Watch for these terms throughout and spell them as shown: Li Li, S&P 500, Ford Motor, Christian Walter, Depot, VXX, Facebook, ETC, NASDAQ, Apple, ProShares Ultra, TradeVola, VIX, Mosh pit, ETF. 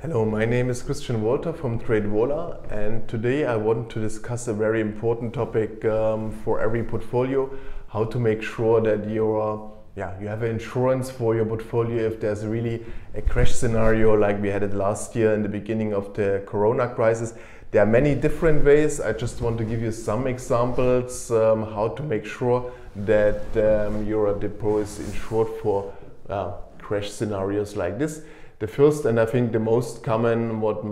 Hello, my name is Christian Walter from TradeVola, and today I want to discuss a very important topic for every portfolio: how to make sure that you have insurance for your portfolio if there's really a crash scenario like we had it last year in the beginning of the Corona crisis. There are many different ways. I just want to give you some examples how to make sure that your depot is insured for crash scenarios like this. The first, and I think the most common, what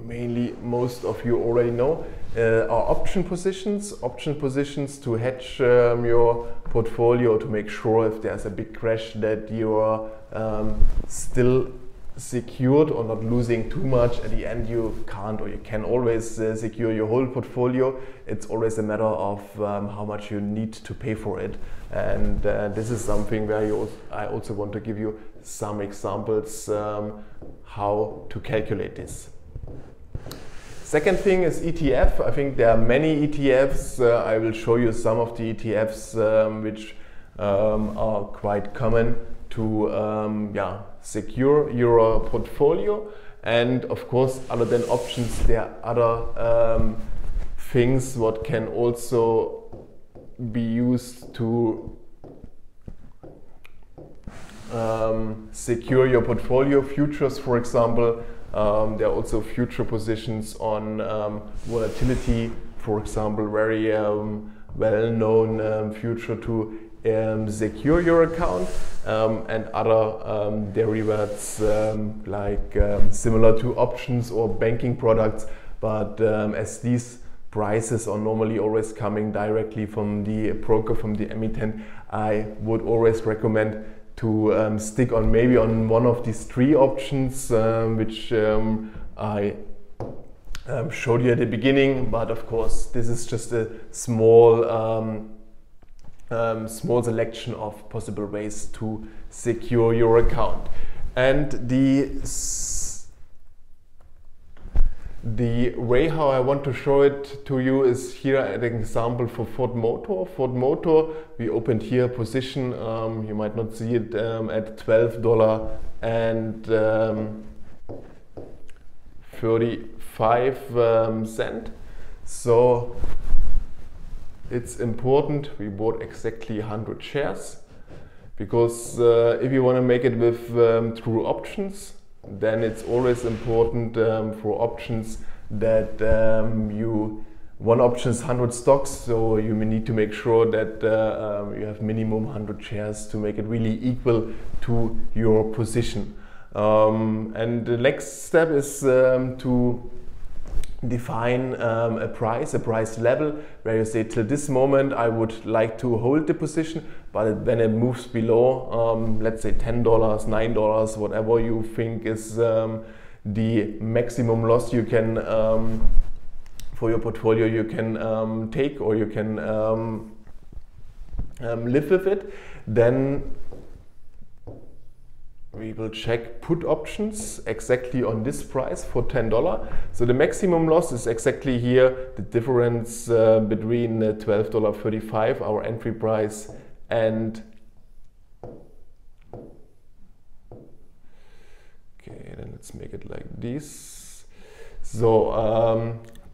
mainly most of you already know, are option positions. Option positions to hedge your portfolio, to make sure if there's a big crash that you are still secured or not losing too much. At the end, you can't or you can always secure your whole portfolio. It's always a matter of how much you need to pay for it. And this is something where I also want to give you some examples how to calculate this. Second thing is ETF. I think there are many ETFs. I will show you some of the ETFs which are quite common to secure your portfolio. And of course, other than options, there are other things what can also be used to secure your portfolio. Futures, for example. There are also future positions on volatility, for example, very well-known future to secure your account, and other derivatives like similar to options or banking products, but as these prices are normally always coming directly from the broker, from the emittent, I would always recommend to stick on maybe on one of these three options which I showed you at the beginning. But of course, this is just a small small selection of possible ways to secure your account. And the way how I want to show it to you is here an example for Ford Motor. Ford Motor, we opened here a position, you might not see it, at $12 and 35 cent. So it's important we bought exactly 100 shares, because if you want to make it with through options, then it's always important for options that you one option is 100 stocks, so you need to make sure that you have minimum 100 shares to make it really equal to your position. And the next step is to define a price level, where you say till this moment I would like to hold the position, but when it moves below, let's say $10, $9, whatever you think is the maximum loss you can for your portfolio you can take, or you can live with it, then we will check put options exactly on this price for $10. So the maximum loss is exactly here, the difference between $12.35, our entry price, and okay, then let's make it like this. So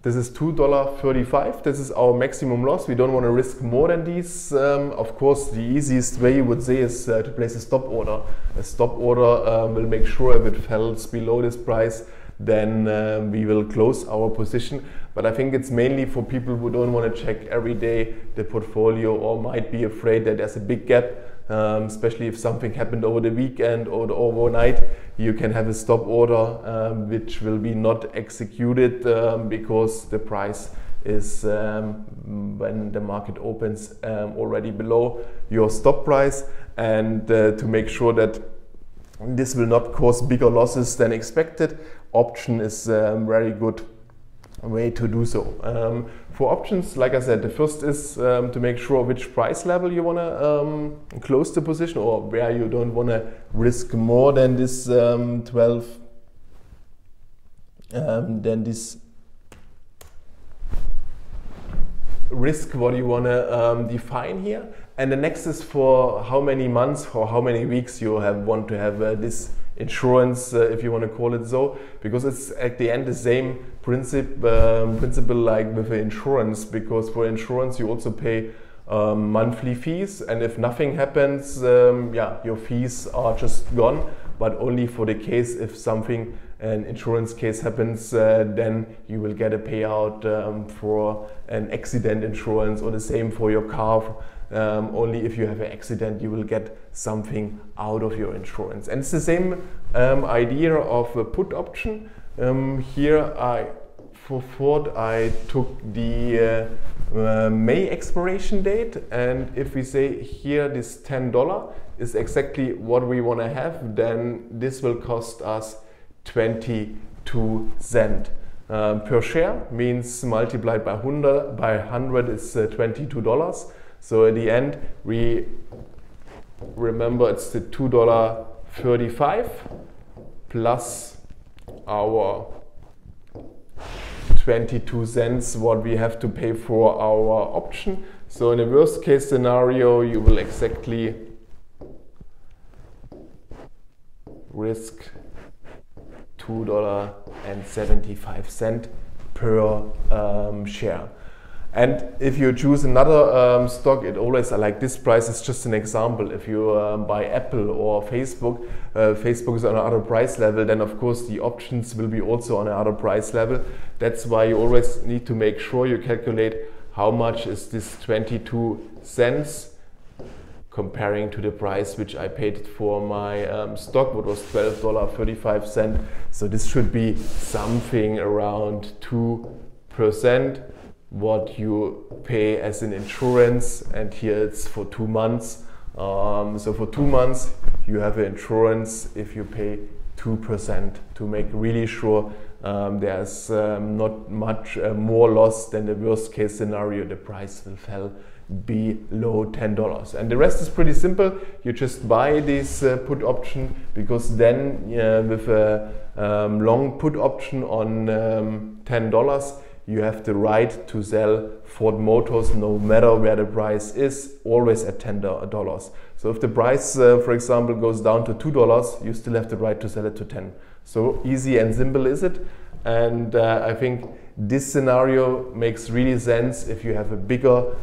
this is $2.35. This is our maximum loss. We don't want to risk more than these. Of course, the easiest way you would say is to place a stop order. A stop order will make sure if it falls below this price, then we will close our position. But I think it's mainly for people who don't want to check every day the portfolio, or might be afraid that there's a big gap, especially if something happened over the weekend or the overnight. You can have a stop order which will be not executed because the price is, when the market opens, already below your stop price, and to make sure that this will not cause bigger losses than expected, option is a very good way to do so. For options, like I said, the first is to make sure which price level you want to close the position, or where you don't want to risk more than this this risk what you want to define here. And the next is for how many months or how many weeks you want to have this insurance, if you want to call it so, because it's at the end the same principle like with the insurance, because for insurance you also pay monthly fees, and if nothing happens, your fees are just gone, but only for the case if something, an insurance case happens, then you will get a payout for an accident insurance, or the same for your car. Only if you have an accident you will get something out of your insurance. And it's the same idea of a put option. For Ford I took the May expiration date, and if we say here this $10 is exactly what we want to have, then this will cost us 22 cents. Per share means multiplied by 100 is $22. So at the end, we remember it's the $2.35 plus our 22 cents what we have to pay for our option. So in the worst case scenario, you will exactly risk $2.75 per share. And if you choose another stock, it always, I like this price, it's just an example. If you buy Apple or Facebook, Facebook is on another price level, then of course the options will be also on another price level. That's why you always need to make sure you calculate how much is this 22 cents comparing to the price which I paid for my stock, what was $12.35. So this should be something around 2%. What you pay as an insurance, and here it's for 2 months. So for 2 months you have an insurance if you pay 2%, to make really sure there's not much more loss than the worst case scenario. The price will fall below $10, and the rest is pretty simple. You just buy this put option, because then with a long put option on $10 you have the right to sell Ford Motors no matter where the price is, always at $10. So if the price, for example, goes down to $2, you still have the right to sell it to 10. So easy and simple is it. And I think this scenario makes really sense if you have a bigger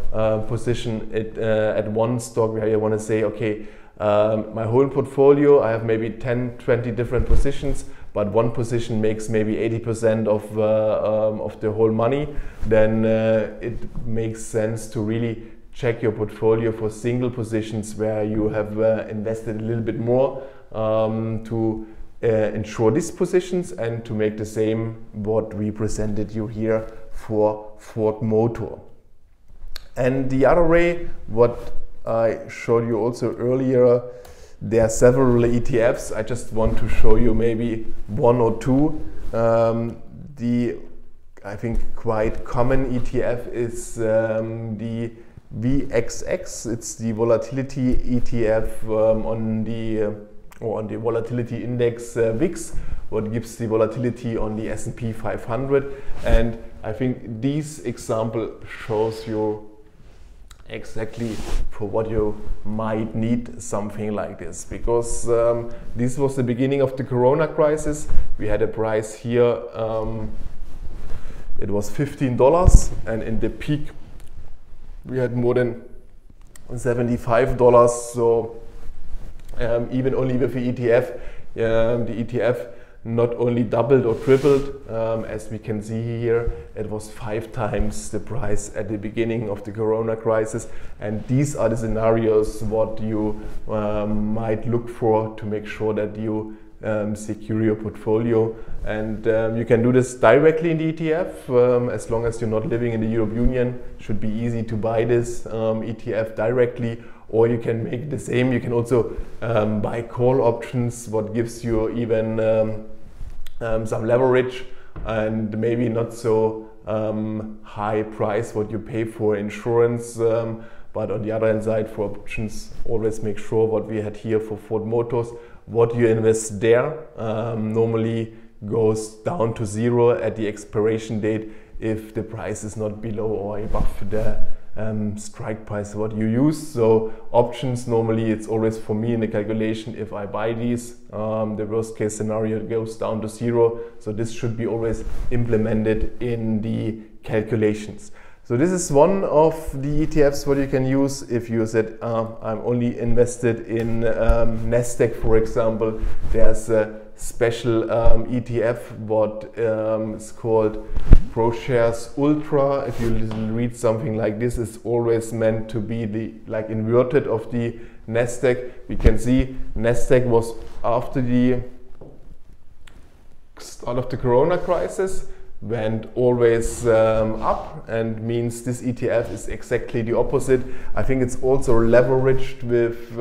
position at one stock where you want to say, okay, my whole portfolio, I have maybe 10, 20 different positions, but one position makes maybe 80% of the whole money, then it makes sense to really check your portfolio for single positions where you have invested a little bit more to ensure these positions, and to make the same what we presented you here for Ford Motor. And the other way, what I showed you also earlier, there are several ETFs. I just want to show you maybe one or two. I think quite common ETF is the VXX. It's the volatility ETF on the volatility index VIX, what gives the volatility on the S&P 500. And I think this example shows you exactly for what you might need something like this, because this was the beginning of the Corona crisis. We had a price here, it was $15, and in the peak we had more than $75. So even only with the ETF not only doubled or tripled, as we can see here, it was 5 times the price at the beginning of the Corona crisis. And these are the scenarios what you might look for to make sure that you secure your portfolio. And you can do this directly in the ETF, as long as you're not living in the European Union. Should be easy to buy this ETF directly. Or you can make the same, you can also buy call options, what gives you even some leverage, and maybe not so high price what you pay for insurance, but on the other hand side, for options, always make sure what we had here for Ford Motors, what you invest there normally goes down to zero at the expiration date if the price is not below or above the strike price what you use. So options, normally it's always for me in the calculation, if I buy these, the worst case scenario goes down to zero. So this should be always implemented in the calculations. So this is one of the ETFs what you can use if you said I'm only invested in NASDAQ, for example. There's a special ETF what is called ProShares Ultra. If you read something like this, it's always meant to be the like inverted of the NASDAQ. We can see NASDAQ was after the start of the Corona crisis went always up, and means this ETF is exactly the opposite. I think it's also leveraged with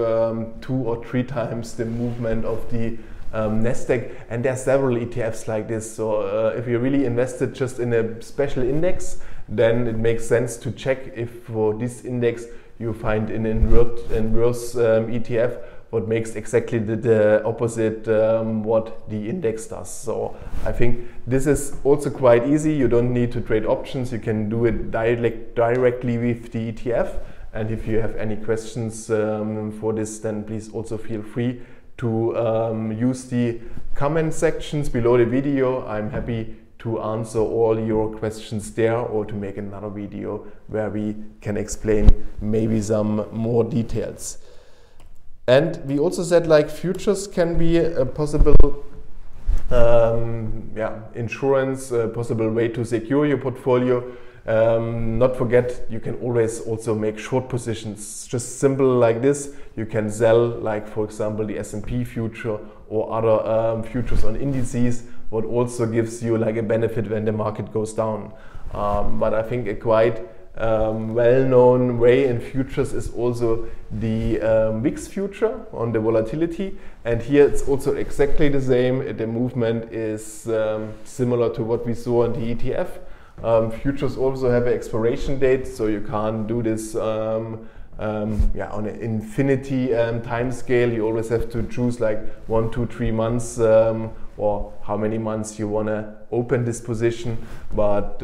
2 or 3 times the movement of the NASDAQ, and there are several ETFs like this. So if you're really invested just in a special index, then it makes sense to check if for this index you find an inverse ETF what makes exactly the opposite what the index does. So I think this is also quite easy. You don't need to trade options. You can do it directly with the ETF. And if you have any questions for this, then please also feel free to use the comment sections below the video. I'm happy to answer all your questions there, or to make another video where we can explain maybe some more details. And we also said like futures can be a possible insurance, a possible way to secure your portfolio. Not forget, you can always also make short positions, just simple like this. You can sell, like for example, the S&P future or other futures on indices, what also gives you like a benefit when the market goes down. But I think a quite well-known way in futures is also the VIX future on the volatility, and here it's also exactly the same. The movement is similar to what we saw in the ETF. Futures also have an expiration date, so you can't do this on an infinity time scale. You always have to choose like 1, 2, 3 months or how many months you want to open this position. But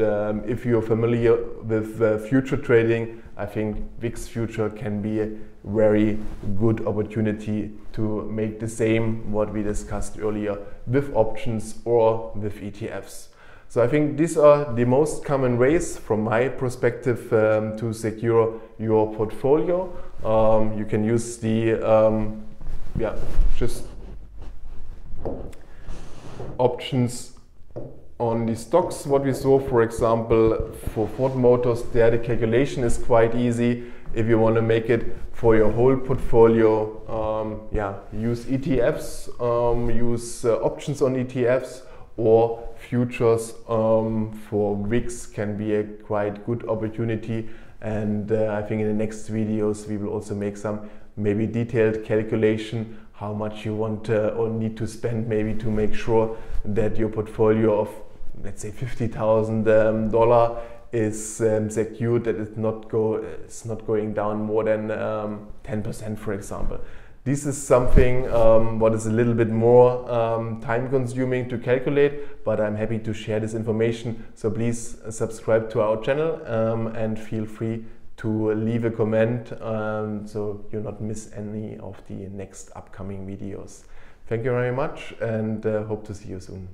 if you're familiar with future trading, I think VIX future can be a very good opportunity to make the same what we discussed earlier with options or with ETFs. So I think these are the most common ways from my perspective to secure your portfolio. You can use the just options on the stocks what we saw, for example, for Ford Motors. There the calculation is quite easy. If you want to make it for your whole portfolio, use ETFs, use options on ETFs, or futures for VIX can be a quite good opportunity. And I think in the next videos we will also make some maybe detailed calculation how much you want or need to spend maybe to make sure that your portfolio of, let's say, $50,000 is secured, that it's not going down more than 10%, for example. This is something what is a little bit more time-consuming to calculate, but I'm happy to share this information. So please subscribe to our channel and feel free to leave a comment so you not miss any of the next upcoming videos. Thank you very much, and hope to see you soon.